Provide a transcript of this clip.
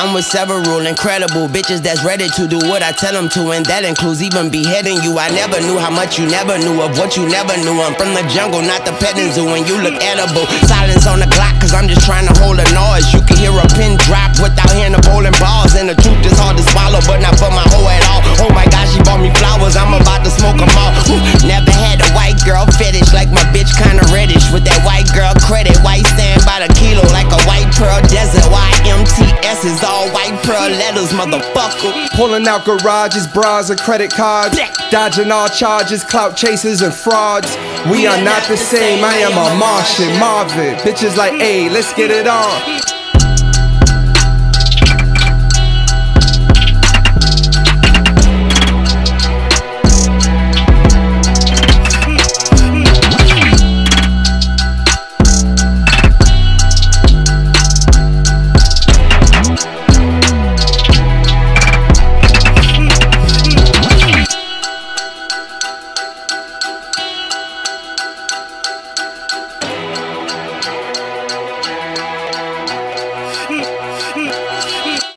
I'm with several incredible bitches that's ready to do what I tell them to, and that includes even beheading you. I never knew how much you never knew of what you never knew. I'm from the jungle, not the petting zoo, and you look edible. Silence on the Glock, cause I'm just trying to hold a noise. You can hear a pin drop without hearing the bowling balls, and the truth is hard to swallow, but not for my hoe at all. Oh my gosh, she bought me flowers, I'm about to smoke them all. Never had a white girl fetish, like my bitch kinda reddish. With that white girl credit, white stand by the kilo like a white pearl desert. YMTS is all white pearl letters, motherfucker. Pulling out garages, bras, and credit cards. Dodging all charges, clout chasers, and frauds. We are not the same, I am a Martian, Marvin. Bitches like, hey, let's get it on.